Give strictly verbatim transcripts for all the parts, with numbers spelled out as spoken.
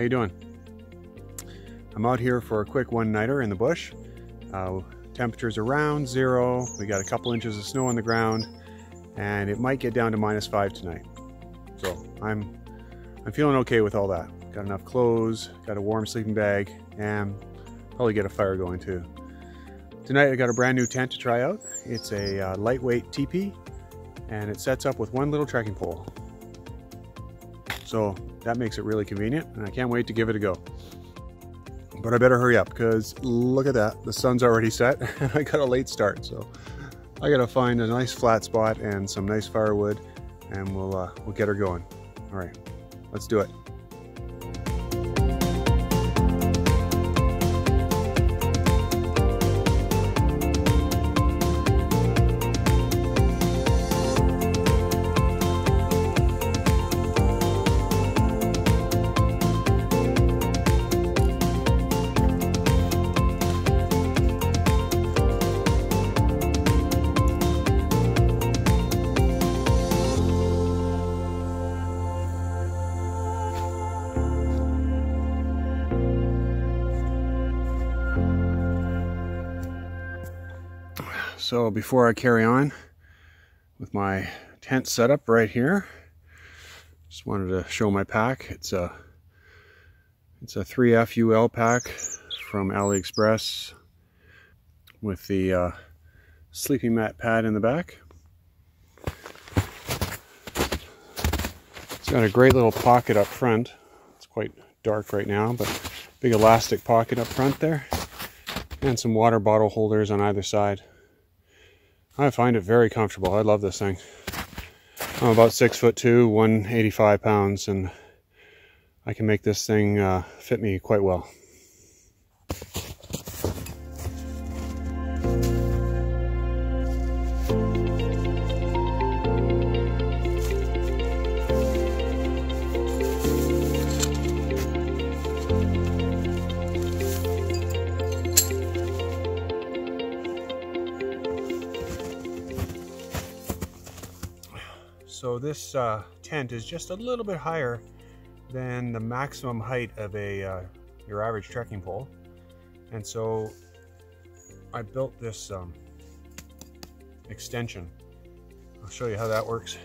How you doing? I'm out here for a quick one-nighter in the bush. Uh, temperatures around zero. We got a couple inches of snow on the ground, and it might get down to minus five tonight. So I'm I'm feeling okay with all that. Got enough clothes. Got a warm sleeping bag, and probably get a fire going too. Tonight I got a brand new tent to try out. It's a uh, lightweight teepee, and it sets up with one little trekking pole. So that makes it really convenient, and I can't wait to give it a go. But I better hurry up, because look at that, the sun's already set and I got a late start, so I gotta find a nice flat spot and some nice firewood, and we'll, uh, we'll get her going. All right, let's do it. So before I carry on with my tent setup right here, just wanted to show my pack. It's a it's a three F U L pack from AliExpress with the uh, sleeping mat pad in the back. It's got a great little pocket up front. It's quite dark right now, but big elastic pocket up front there, and some water bottle holders on either side. I find it very comfortable. I love this thing. I'm about six foot two, one eighty-five pounds, and I can make this thing uh, fit me quite well. So this uh, tent is just a little bit higher than the maximum height of a uh, your average trekking pole, and so I built this um, extension. I'll show you how that works.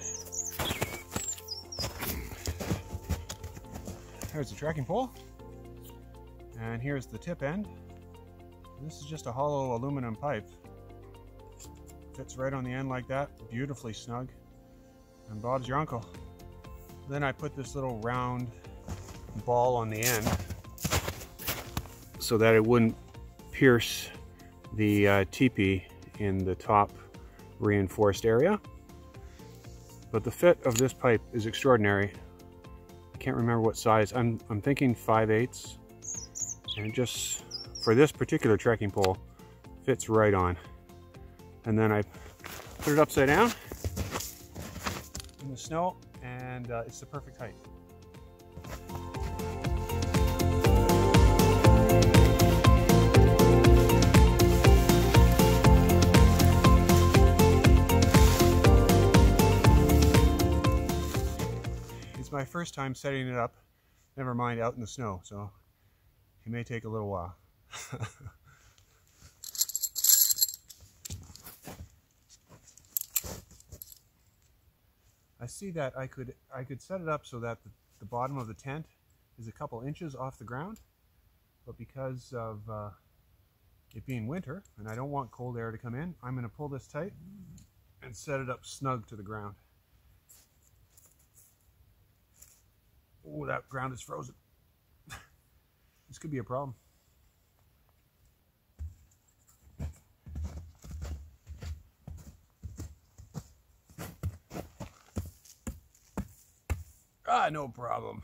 There's the trekking pole, and here's the tip end. This is just a hollow aluminum pipe. Fits right on the end like that, beautifully snug. And Bob's your uncle. Then I put this little round ball on the end so that it wouldn't pierce the uh, teepee in the top reinforced area. But the fit of this pipe is extraordinary. I can't remember what size. I'm, I'm thinking five eighths. And just for this particular trekking pole, fits right on. And then I put it upside down in the snow, and uh, it's the perfect height. It's my first time setting it up, never mind out in the snow, so it may take a little while. I see that I could I could set it up so that the, the bottom of the tent is a couple inches off the ground, but because of uh, it being winter and I don't want cold air to come in, I'm going to pull this tight and set it up snug to the ground. Oh, that ground is frozen. This could be a problem. Ah, no problem.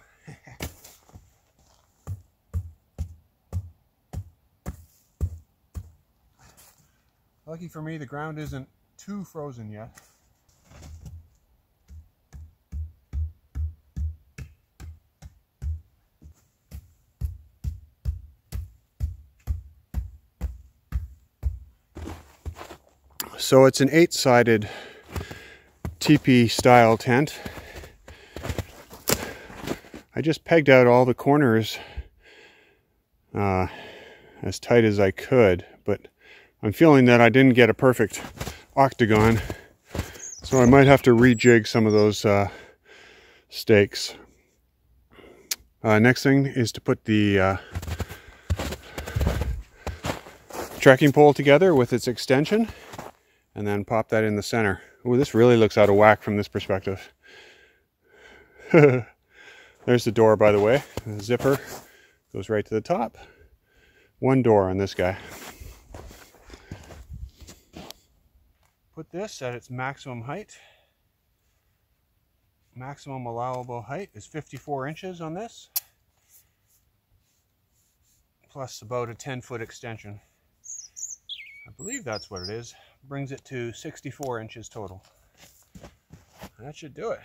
Lucky for me, the ground isn't too frozen yet. So it's an eight-sided teepee style tent. I just pegged out all the corners uh, as tight as I could, but I'm feeling that I didn't get a perfect octagon, so I might have to rejig some of those uh, stakes. Uh, next thing is to put the uh, tracking pole together with its extension and then pop that in the center. Ooh, this really looks out of whack from this perspective. There's the door, by the way. The zipper goes right to the top. One door on this guy. Put this at its maximum height. Maximum allowable height is fifty-four inches on this, plus about a ten foot extension. I believe that's what it is. Brings it to sixty-four inches total. That should do it.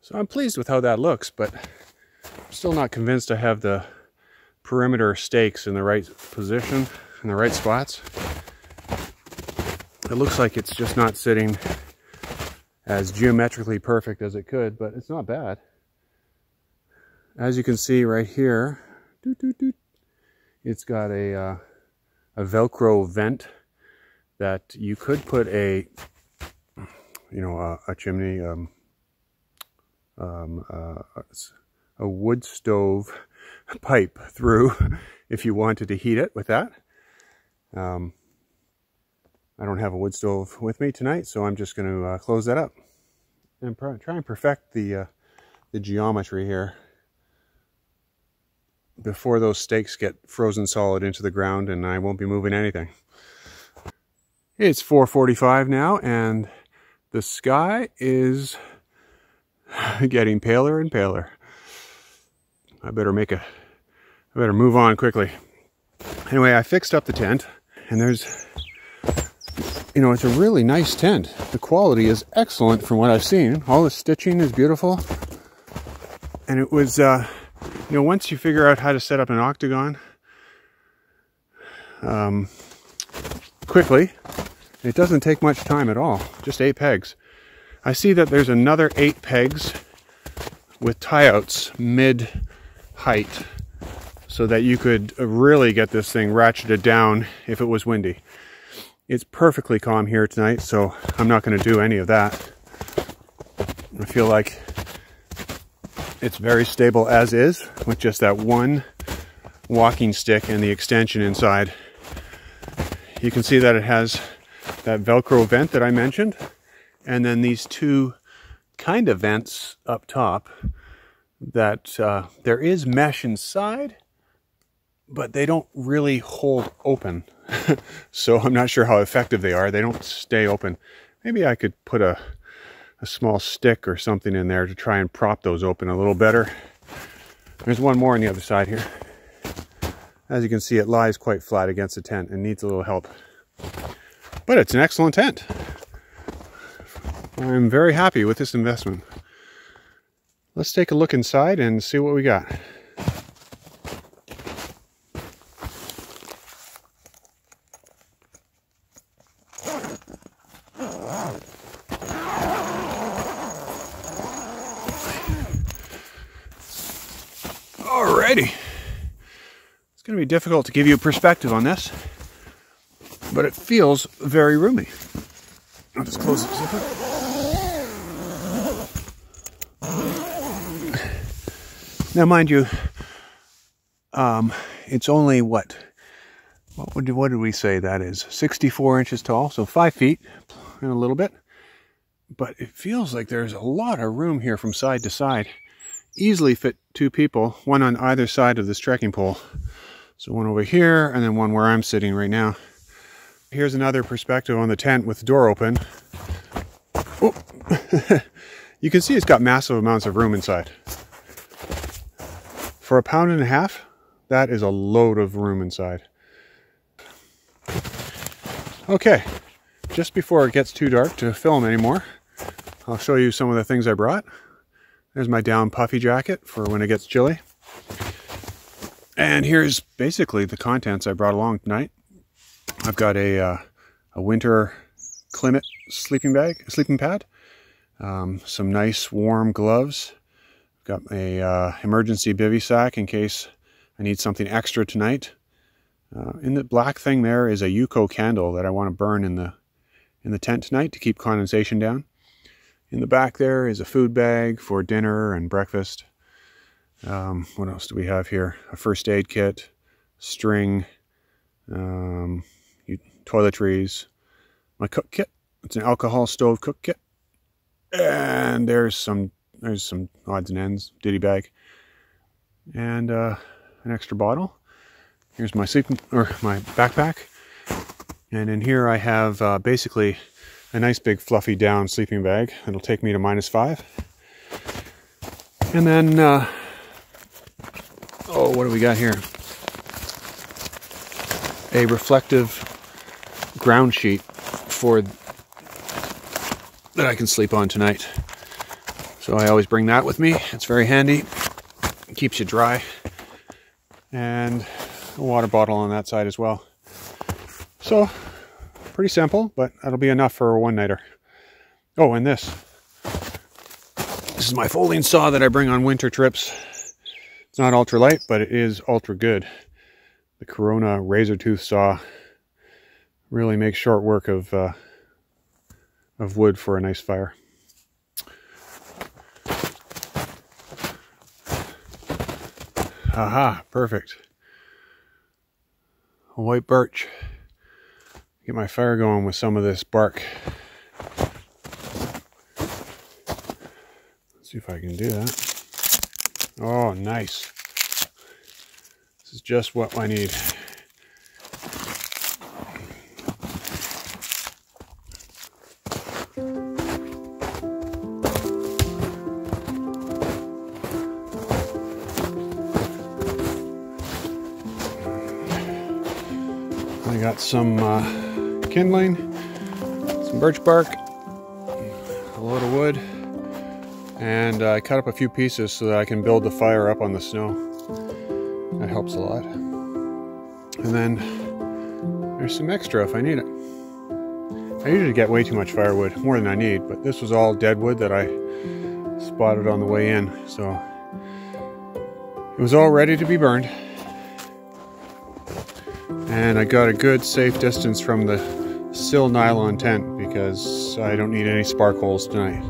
So I'm pleased with how that looks, but I'm still not convinced I have the perimeter stakes in the right position, in the right spots. It looks like it's just not sitting as geometrically perfect as it could, but it's not bad. As you can see right here, doo, doo, doo, it's got a, uh, a Velcro vent that you could put a, you know, a, a chimney, um, Um, uh, a wood stove pipe through if you wanted to heat it with that. Um, I don't have a wood stove with me tonight, so I'm just going to uh, close that up and try and perfect the, uh, the geometry here before those stakes get frozen solid into the ground and I won't be moving anything. It's four forty-five now and the sky is getting paler and paler. I better make a, I better move on quickly. Anyway, I fixed up the tent and there's, you know, it's a really nice tent. The quality is excellent from what I've seen. All the stitching is beautiful. And it was, uh, you know, once you figure out how to set up an octagon um, quickly, it doesn't take much time at all, just eight pegs. I see that there's another eight pegs with tie-outs mid-height so that you could really get this thing ratcheted down if it was windy. It's perfectly calm here tonight, so I'm not going to do any of that. I feel like it's very stable as is with just that one walking stick and the extension inside. You can see that it has that Velcro vent that I mentioned. And then these two kind of vents up top that uh, there is mesh inside, but they don't really hold open. So I'm not sure how effective they are. They don't stay open. Maybe I could put a, a small stick or something in there to try and prop those open a little better. There's one more on the other side here. As you can see, it lies quite flat against the tent and needs a little help. But it's an excellent tent. I'm very happy with this investment. Let's take a look inside and see what we got. Alrighty. It's going to be difficult to give you a perspective on this, but it feels very roomy. I'll just close the zipper. Now, mind you, um, it's only what, what would, what did we say that is? sixty-four inches tall, so five feet and a little bit. But it feels like there's a lot of room here from side to side. Easily fit two people, one on either side of this trekking pole. So one over here and then one where I'm sitting right now. Here's another perspective on the tent with the door open. Oh. You can see it's got massive amounts of room inside. For a pound and a half, that is a load of room inside. Okay, just before it gets too dark to film anymore, I'll show you some of the things I brought. There's my down puffy jacket for when it gets chilly. And here's basically the contents I brought along tonight. I've got a, uh, a winter Klymit sleeping bag, sleeping pad. Um, some nice warm gloves. Got a uh, emergency bivy sack in case I need something extra tonight. Uh, in the black thing there is a Yuko candle that I want to burn in the in the tent tonight to keep condensation down. In the back there is a food bag for dinner and breakfast. Um, what else do we have here? A first aid kit, string, um, toiletries, my cook kit. It's an alcohol stove cook kit. And there's some there's some odds and ends, ditty bag, and uh, an extra bottle. Here's my sleeping or my backpack, and in here I have uh, basically a nice big fluffy down sleeping bag. It'll take me to minus five. And then uh, oh, what do we got here? A reflective ground sheet for that I can sleep on tonight. So I always bring that with me. It's very handy. It keeps you dry. And a water bottle on that side as well. So pretty simple, but that'll be enough for a one-nighter. Oh, and this. This is my folding saw that I bring on winter trips. It's not ultra light, but it is ultra good. The Corona razor tooth saw really makes short work of uh, of wood for a nice fire. Aha, perfect. A white birch. Get my fire going with some of this bark. Let's see if I can do that. Oh, nice. This is just what I need. Some uh, kindling, some birch bark, a load of wood, and I uh, cut up a few pieces so that I can build the fire up on the snow. That helps a lot. And then there's some extra if I need it. I usually get way too much firewood, more than I need, but this was all dead wood that I spotted on the way in, so it was all ready to be burned. And I got a good safe distance from the Silnylon tent because I don't need any spark holes tonight.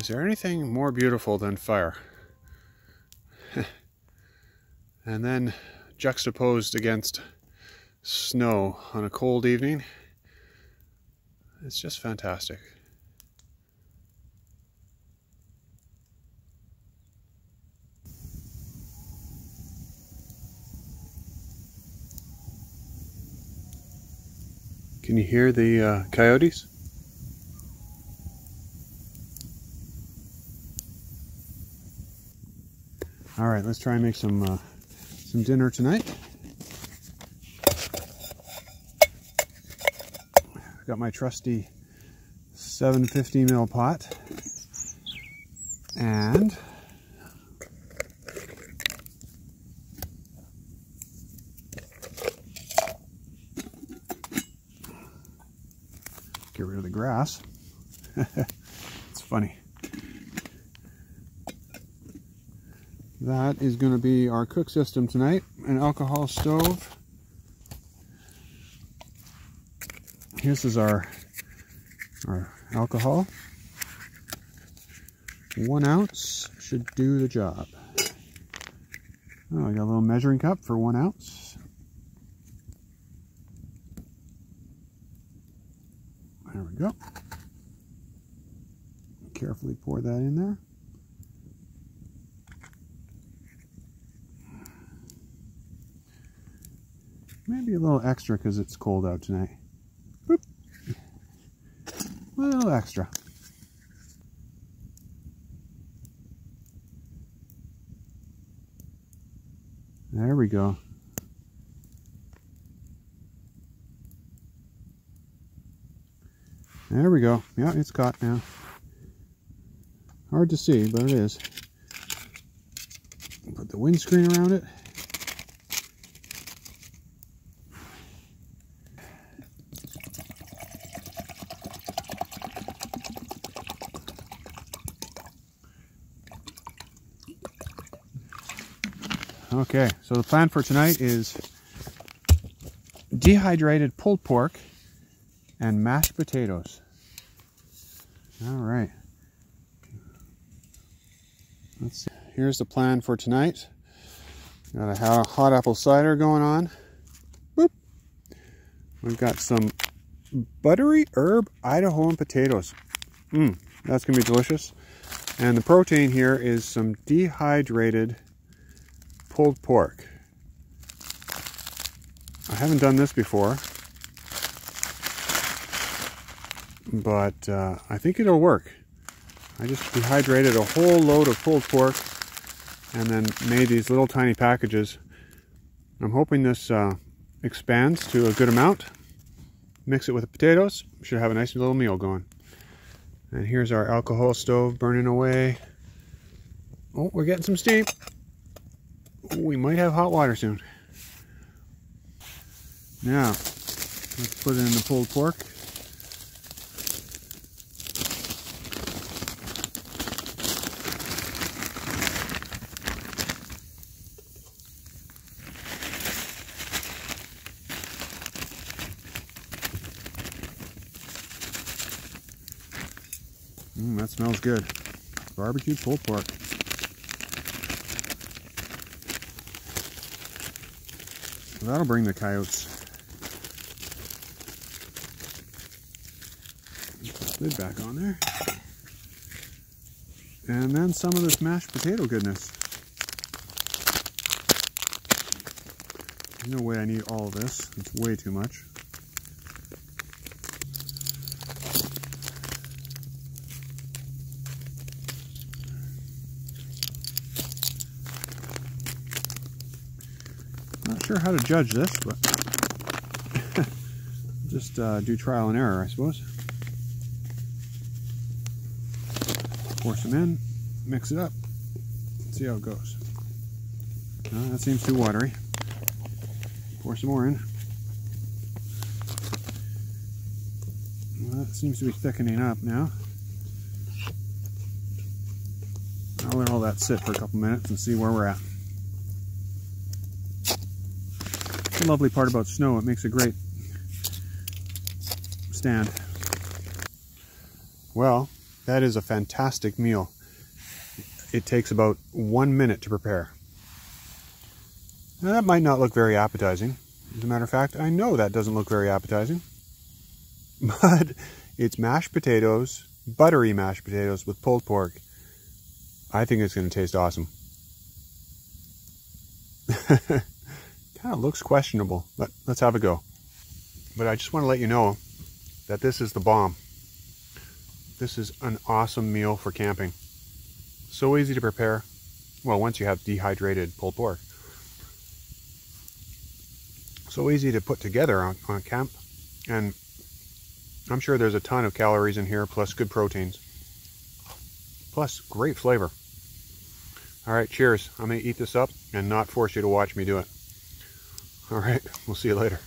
Is there anything more beautiful than fire? And then juxtaposed against snow on a cold evening, it's just fantastic. Can you hear the uh, coyotes? right, let's try and make some uh, some dinner tonight. I've got my trusty seven fifty mil pot, and get rid of the grass. It's funny. That is going to be our cook system tonight. An alcohol stove. This is our, our alcohol. One ounce should do the job. Oh, I got a little measuring cup for one ounce. There we go. Carefully pour that in there. Maybe a little extra because it's cold out tonight. Boop. A little extra. There we go. There we go. Yeah, it's caught now. Hard to see, but it is. Put the windscreen around it. Okay, so the plan for tonight is dehydrated pulled pork and mashed potatoes. All right. Let's see. Here's the plan for tonight. Got a hot apple cider going on. Boop. We've got some buttery herb Idahoan potatoes. Mmm, that's gonna be delicious. And the protein here is some dehydrated pulled pork. I haven't done this before, but uh, I think it'll work. I just dehydrated a whole load of pulled pork and then made these little tiny packages. I'm hoping this uh, expands to a good amount. Mix it with the potatoes. Should have a nice little meal going. And here's our alcohol stove burning away. Oh, we're getting some steam. We might have hot water soon. Now, let's put in the pulled pork. Mm, that smells good. Barbecue pulled pork. That'll bring the coyotes. Put the lid back on there. And then some of this mashed potato goodness. There's no way I need all of this. It's way too much. How to judge this, but just uh, do trial and error, I suppose. Pour some in, mix it up, see how it goes. No, that seems too watery. Pour some more in. Well, that seems to be thickening up now. I'll let all that sit for a couple minutes and see where we're at. The lovely part about snow, it makes a great stand. Well, that is a fantastic meal. It takes about one minute to prepare. Now that might not look very appetizing. As a matter of fact, I know that doesn't look very appetizing. But it's mashed potatoes, buttery mashed potatoes with pulled pork. I think it's going to taste awesome. Kind of looks questionable, but let's have a go. But I just want to let you know that this is the bomb. This is an awesome meal for camping. So easy to prepare, well, once you have dehydrated pulled pork. So easy to put together on, on camp, and I'm sure there's a ton of calories in here, plus good proteins, plus great flavor. All right, cheers. I'm going to eat this up and not force you to watch me do it. All right, we'll see you later.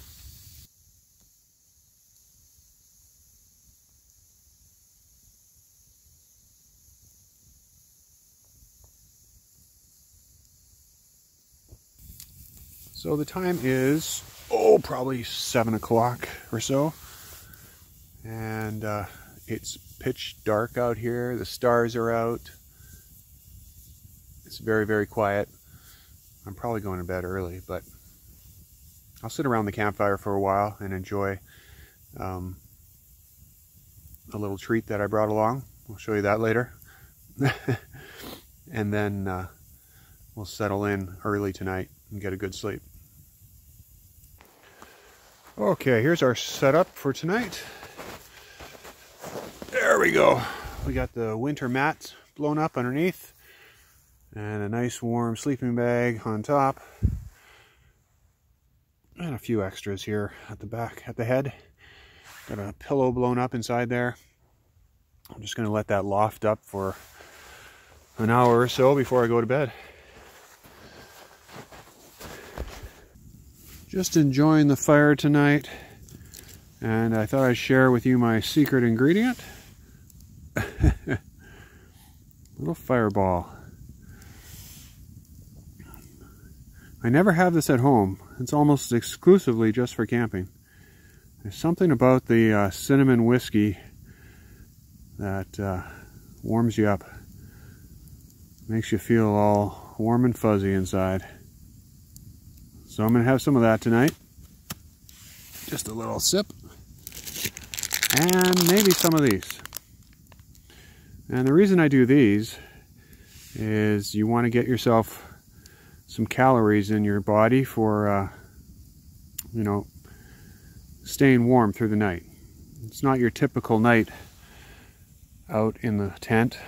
So the time is, oh, probably seven o'clock or so. And uh, it's pitch dark out here. The stars are out. It's very, very quiet. I'm probably going to bed early, but I'll sit around the campfire for a while and enjoy um, a little treat that I brought along. I'll show you that later. And then uh, we'll settle in early tonight and get a good sleep. Okay, here's our setup for tonight. There we go. We got the winter mats blown up underneath and a nice warm sleeping bag on top, and a few extras here at the back, at the head. Got a pillow blown up inside there. I'm just gonna let that loft up for an hour or so before I go to bed. Just enjoying the fire tonight, and I thought I'd share with you my secret ingredient. Little Fireball. I never have this at home. It's almost exclusively just for camping. There's something about the uh, cinnamon whiskey that uh, warms you up. Makes you feel all warm and fuzzy inside. So I'm going to have some of that tonight. Just a little sip. And maybe some of these. And the reason I do these is you want to get yourself some calories in your body for, uh, you know, staying warm through the night. It's not your typical night out in the tent.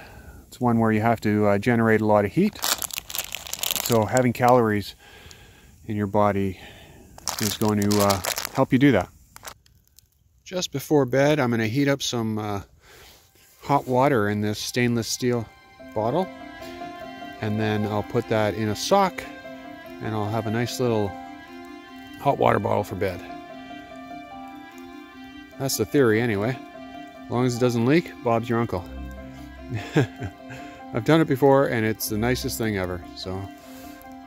It's one where you have to uh, generate a lot of heat. So having calories in your body is going to uh, help you do that. Just before bed, I'm going to heat up some uh, hot water in this stainless steel bottle, and then I'll put that in a sock, and I'll have a nice little hot water bottle for bed. That's the theory anyway. As long as it doesn't leak, Bob's your uncle. I've done it before, and it's the nicest thing ever, so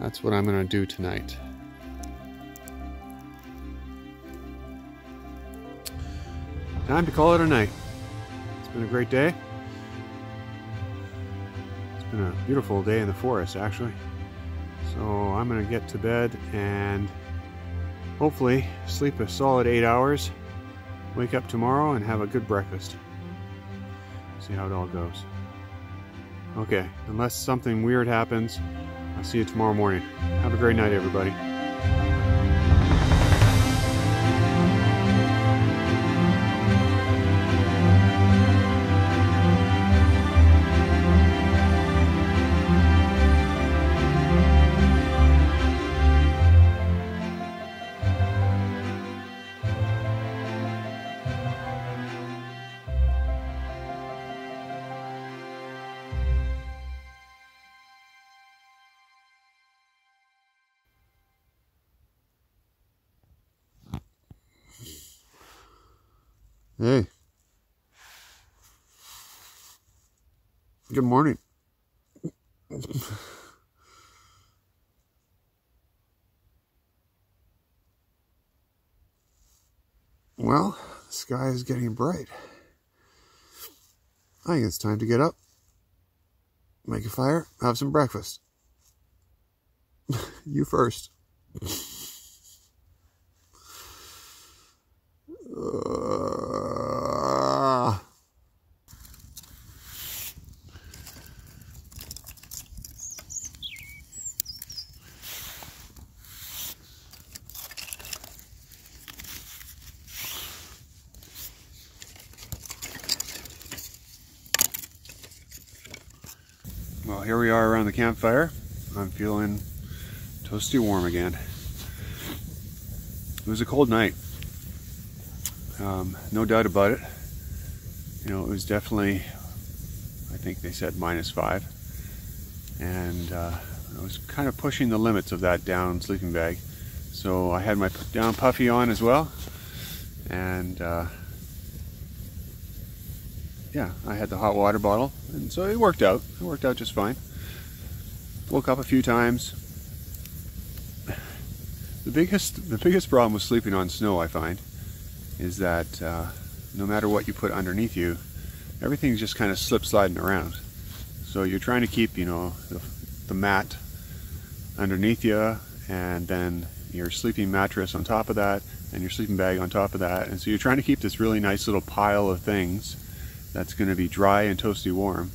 that's what I'm going to do tonight. Time to call it a night. It's been a great day. It's been a beautiful day in the forest, actually. So I'm going to get to bed and hopefully sleep a solid eight hours, wake up tomorrow and have a good breakfast. See how it all goes. Okay, unless something weird happens, I'll see you tomorrow morning. Have a great night, everybody. Hey. Good morning. Well, the sky is getting bright. I think it's time to get up, make a fire, have some breakfast. You first. Uh, well, here we are around the campfire. I'm feeling toasty warm again. It was a cold night, um, no doubt about it. You know, it was definitely, I think they said minus five, and uh, I was kind of pushing the limits of that down sleeping bag. So I had my down puffy on as well, and uh, yeah, I had the hot water bottle, and so it worked out. It worked out just fine. Woke up a few times. The biggest, the biggest problem with sleeping on snow, I find, is that uh, no matter what you put underneath you, everything's just kind of slip sliding around. So you're trying to keep, you know, the, the mat underneath you, and then your sleeping mattress on top of that, and your sleeping bag on top of that, and so you're trying to keep this really nice little pile of things that's going to be dry and toasty warm.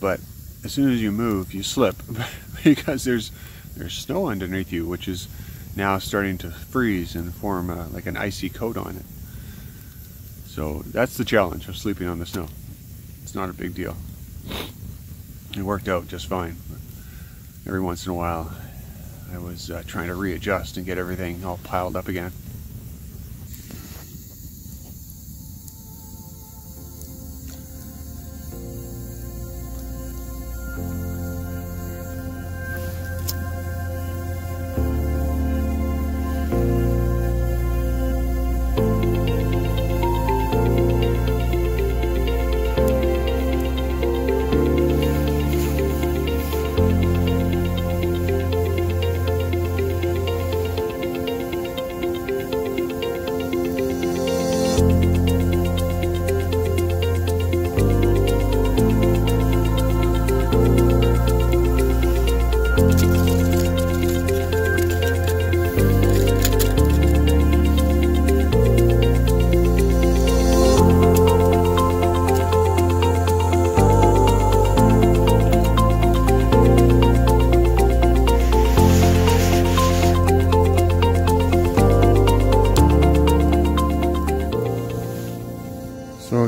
But as soon as you move, you slip because there's there's snow underneath you, which is now starting to freeze and form a, like an icy coat on it. So that's the challenge of sleeping on the snow. It's not a big deal. It worked out just fine. Every once in a while, I was uh, trying to readjust and get everything all piled up again.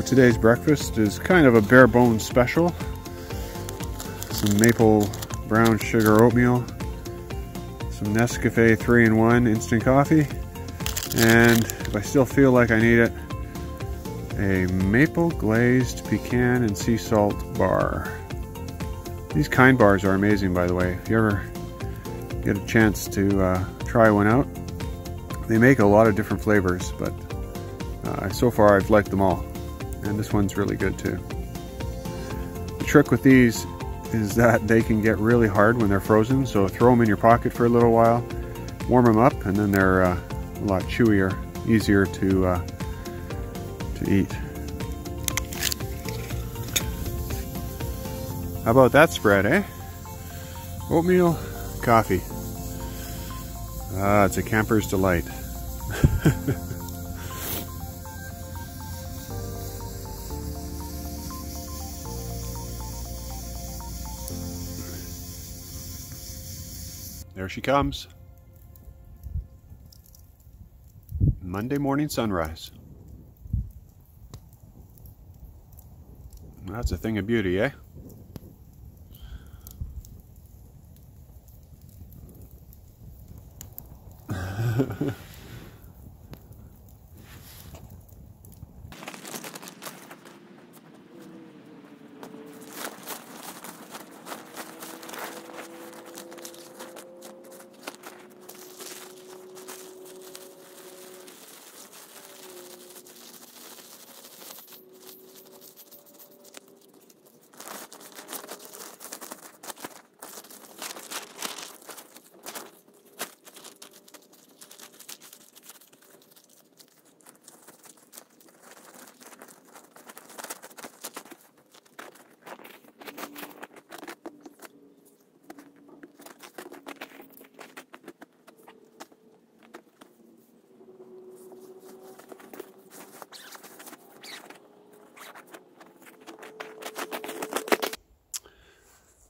Today's breakfast is kind of a bare bones special. Some maple brown sugar oatmeal, some Nescafe three in one instant coffee, and if I still feel like I need it, a maple glazed pecan and sea salt bar. These Kind bars are amazing, by the way. If you ever get a chance to uh, try one out, they make a lot of different flavors, but uh, so far I've liked them all. And this one's really good too. The trick with these is that they can get really hard when they're frozen, so throw them in your pocket for a little while, warm them up, and then they're uh, a lot chewier, easier to, uh, to eat. How about that spread, eh? Oatmeal, coffee. Ah, it's a camper's delight. There she comes. Monday morning sunrise. That's a thing of beauty, eh?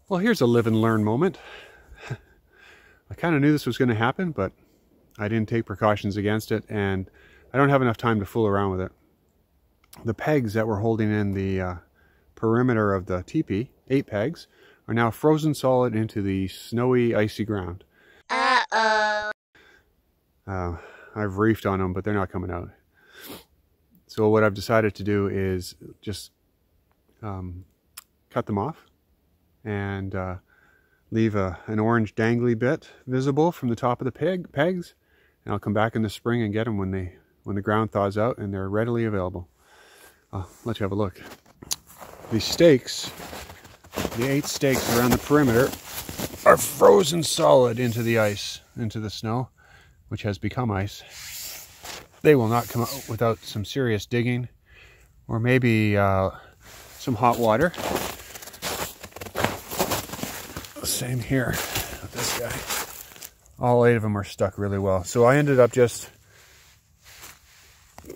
Well, here's a live and learn moment. I kind of knew this was going to happen, but I didn't take precautions against it, and I don't have enough time to fool around with it. The pegs that were holding in the uh, perimeter of the teepee, eight pegs, are now frozen solid into the snowy, icy ground. Uh-oh. Uh, I've reefed on them, but they're not coming out. So what I've decided to do is just um, cut them off and uh, leave a, an orange dangly bit visible from the top of the peg, pegs. And I'll come back in the spring and get them when, they, when the ground thaws out and they're readily available. I'll let you have a look. The stakes, the eight stakes around the perimeter, are frozen solid into the ice, into the snow, which has become ice. They will not come out without some serious digging, or maybe uh, some hot water. Same here with this guy. All eight of them are stuck really well. So I ended up just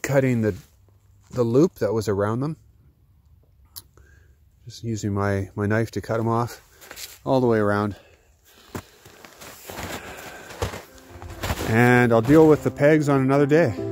cutting the the loop that was around them. Just using my, my knife to cut them off all the way around. And I'll deal with the pegs on another day.